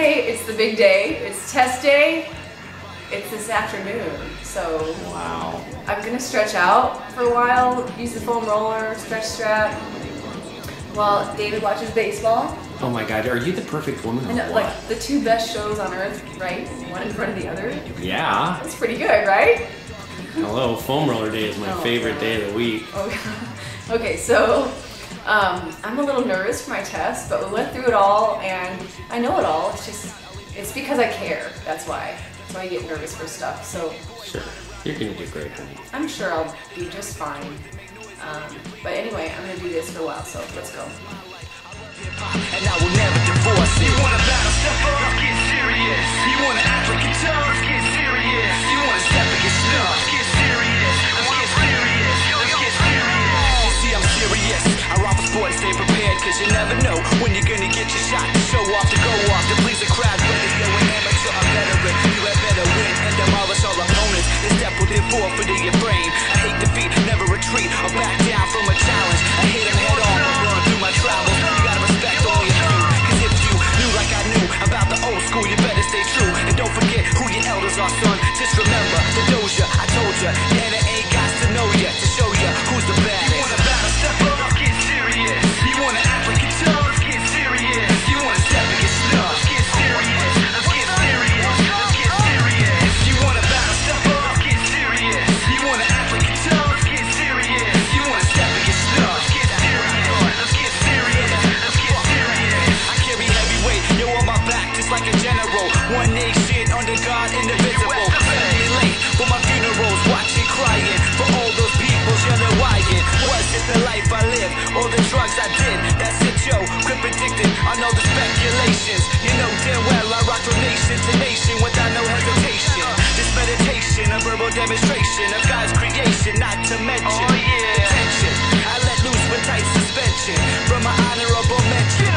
hey, it's the big day, it's test day, it's this afternoon, so wow. I'm going to stretch out for a while, use the foam roller, stretch strap, while David watches baseball. Oh my god, are you the perfect woman? I know, like, the two best shows on earth, right? One in front of the other? Yeah. It's pretty good, right? Hello, foam roller day is my favorite day of the week. Okay, so I'm a little nervous for my test, but we went through it all and I know it all. It's just, it's because I care, that's why. So I get nervous for stuff, so. Sure, you're gonna do great, honey. I'm sure I'll do just fine. But anyway, I'm gonna do this for a while, so let's go. And I will never divorce it. You wanna battle stuff up, let's get serious. You wanna act like you're tough, let's get serious. You wanna step and get snuff, let's get serious. Let's get serious, let's get serious. You see, I'm curious. I rock with sports, stay prepared, cause you never know when you're gonna get your shot. Show off to go off to please the crowd, whether you're an amateur or veteran. You had better win and demolish all opponents. This step will live forfeit in your brain. I hate defeat, never retreat or back down from a challenge. I hate them head on, run through my travels. You gotta respect all you do, cause if you knew like I knew about the old school, you better stay true. And don't forget who your elders are, son. Just remember the doja, I told ya. And it ain't got to know ya to show ya who's the baddest. You wanna battle, step up, let's get serious. You wanna act like you're tough, let's get serious. You wanna step and get snuff, let's get serious. Let's get serious, let's get serious. If you wanna battle, step up, let's get serious. You wanna act like you're tough, let's get serious. You wanna step and get snuff, let's get serious. Let's get serious, let's get serious. I carry heavyweight, yo on my back just like a general. One egg shit under God, indivisible. Family late for my funerals, watching crying for all those people's yelling whying. Was it the life I lived, all the drugs I did? That's it, yo, grip addicted on all the speculations. You know damn well I rock from nation to nation without no hesitation. This meditation, a verbal demonstration of God's creation, not to mention attention. I let loose with tight suspension from my honorable mention.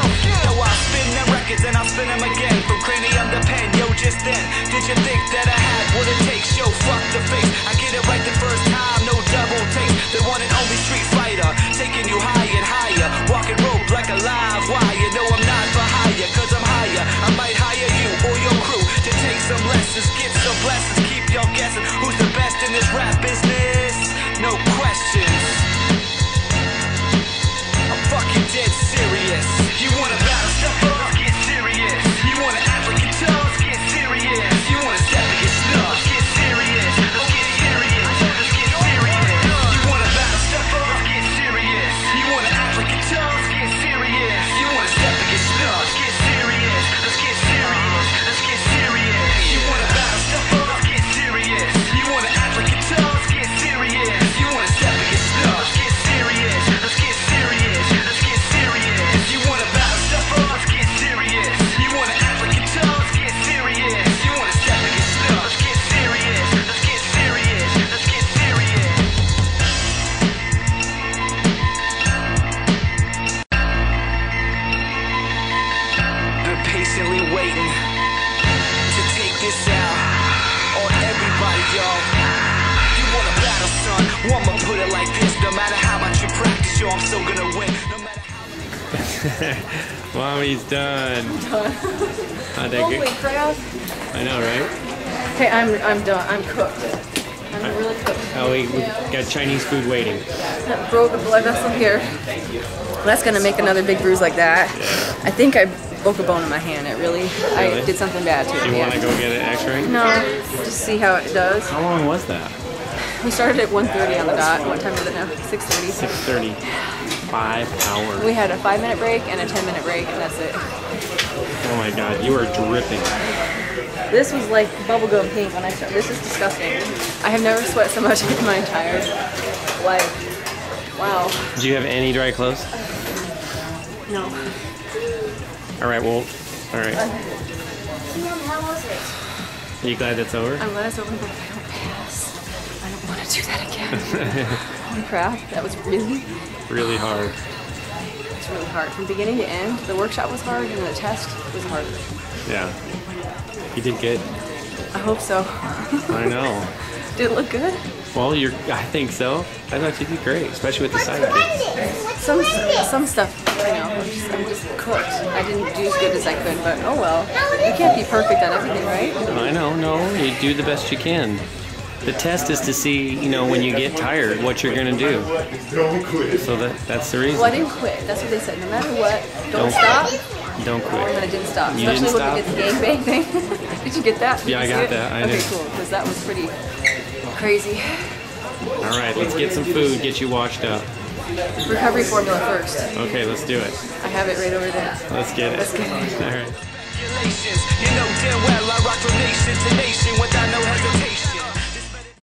Now I spin them records and I'll spin them again from cranium to pen. Yo, just then, did you think that I had what it takes? Yo, fuck the face, I get it right the first time, no double take. The one and only street fighter, taking you higher and higher, walking rope like a live wire. You know I'm not for hire, cause I'm higher. I might hire you or your crew to take some lessons, get some blessings. Keep y'all guessing who's the best in this rap business, no questions. I'm fucking dead serious. You wanna battle, step up, let's get serious. You wanna act like you're tough, let's get serious. You wanna step and get snuff, let's get serious. Let's get serious, let's get serious. You wanna battle, step up, let's get serious. You wanna act like you're tough, let's get serious. You wanna step and get snuff, let's get serious. Let's get serious, let's get serious. You wanna battle, step up, let's get serious. You wanna act like you're tough, let's get serious. You wanna step and get snuff, let's get serious. Let's get serious, let's get serious. You wanna battle, step up, let's get serious. You wanna act like you're tough, let's get serious. You wanna step and get snuff, let's get serious. Let's get serious, let's get serious. Been patiently waiting to take this out on everybody, y'all. You wanna battle, son? I'ma put it like this. No matter how much you practice, yo, I'm still gonna win. No matter how. Mommy's done. I'm done. How'd that Holy go? Crap! I know, right? Okay, I'm done. I'm cooked. I'm really cooked. Oh, we got Chinese food waiting. That broke a blood vessel here. Thank you. Well, that's gonna make another big bruise like that. Yeah. I think I broke a bone in my hand. It really? I did something bad to it. Do you want to go get an X-ray? No, just see how it does. How long was that? We started at 1:30 on the dot. What time is it now? 6:30. 6:30. 5 hours. We had a 5-minute break and a 10-minute break, and that's it. Oh my god, you are dripping. This was like bubblegum pink when I started. This is disgusting. I have never sweat so much in my entire life. Wow. Do you have any dry clothes? No. All right, well, all right. How was it? Are you glad it's over? I'm glad it's over, but I don't pass. I don't want to do that again. Holy crap, that was really hard. It's really hard. From beginning to end, the workshop was hard and the test was harder. Yeah. You did good. I hope so. I know. Did it look good? Well, you're. I think so. I thought you did great, especially with the side cakes. Some stuff, you know, I'm just cooked. I didn't do as good as I could, but oh well. You can't be perfect on everything, right? I know. No, you do the best you can. The test is to see, you know, when you get tired, what you're gonna do. Don't quit. So that's the reason. Well, I didn't quit. That's what they said. No matter what, don't stop. Don't quit. And I didn't stop. You especially didn't when stop? We did the gangbang thing. Did you get that? Yeah, I got that. Okay, cool. Because that was pretty crazy. All right, let's get some food. Get you washed up. Recovery formula first. Okay, let's do it. I have it right over there. Let's get it. Let's get it. All right.